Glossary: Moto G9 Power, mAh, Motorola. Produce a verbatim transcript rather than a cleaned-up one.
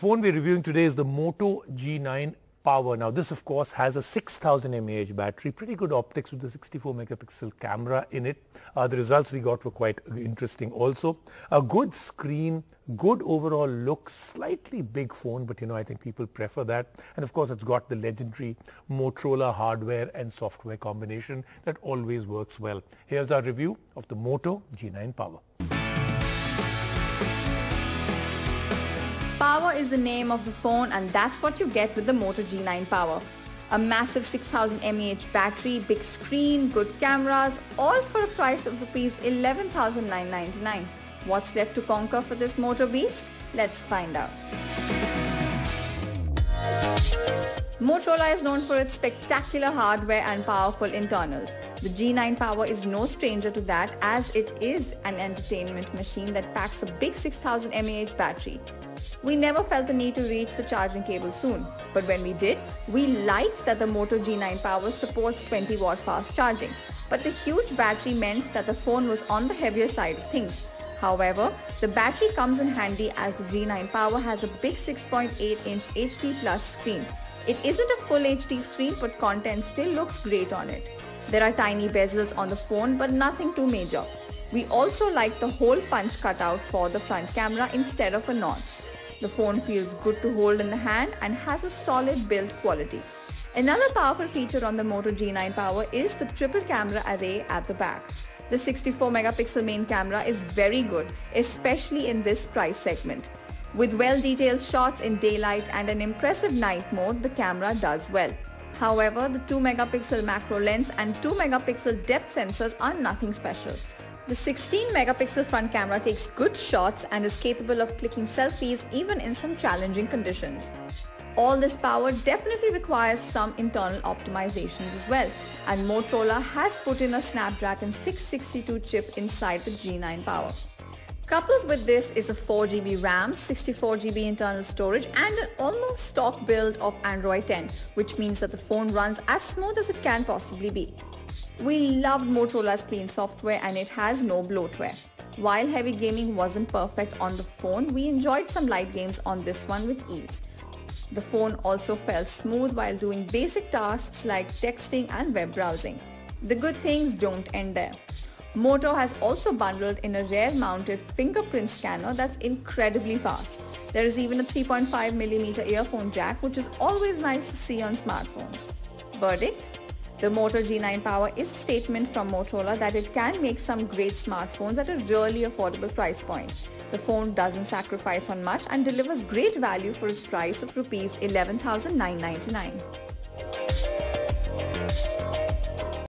The phone we're reviewing today is the Moto G nine Power. Now this of course has a six thousand milliamp hour battery, pretty good optics with a sixty-four megapixel camera in it. Uh, the results we got were quite interesting also. A good screen, good overall look, slightly big phone, but you know, I think people prefer that. And of course it's got the legendary Motorola hardware and software combination that always works well. Here's our review of the Moto G nine Power. Power is the name of the phone, and that's what you get with the Moto G nine Power. A massive six thousand milliamp hour battery, big screen, good cameras, all for a price of rupees eleven thousand nine hundred ninety-nine. What's left to conquer for this Moto beast? Let's find out. Motorola is known for its spectacular hardware and powerful internals. The G nine Power is no stranger to that, as it is an entertainment machine that packs a big six thousand milliamp hour battery. We never felt the need to reach the charging cable soon, but when we did, we liked that the Moto G nine Power supports twenty watt fast charging. But the huge battery meant that the phone was on the heavier side of things. However, the battery comes in handy as the G nine Power has a big six point eight inch H D plus screen. It isn't a full H D screen, but content still looks great on it. There are tiny bezels on the phone, but nothing too major. We also like the hole punch cutout for the front camera instead of a notch. The phone feels good to hold in the hand and has a solid build quality. Another powerful feature on the Moto G nine Power is the triple camera array at the back. The sixty-four megapixel main camera is very good, especially in this price segment. With well-detailed shots in daylight and an impressive night mode, the camera does well. However, the two megapixel macro lens and two megapixel depth sensors are nothing special. The sixteen megapixel front camera takes good shots and is capable of clicking selfies even in some challenging conditions. All this power definitely requires some internal optimizations as well, and Motorola has put in a Snapdragon six sixty-two chip inside the G nine Power. Coupled with this is a four G B RAM, sixty-four G B internal storage, and an almost stock build of Android ten, which means that the phone runs as smooth as it can possibly be. We loved Motorola's clean software, and it has no bloatware. While heavy gaming wasn't perfect on the phone, we enjoyed some light games on this one with ease. The phone also felt smooth while doing basic tasks like texting and web browsing. The good things don't end there. Moto has also bundled in a rear-mounted fingerprint scanner that's incredibly fast. There is even a three point five millimeter earphone jack, which is always nice to see on smartphones. Verdict? The Moto G nine Power is a statement from Motorola that it can make some great smartphones at a really affordable price point. The phone doesn't sacrifice on much and delivers great value for its price of rupees eleven thousand nine hundred ninety-nine.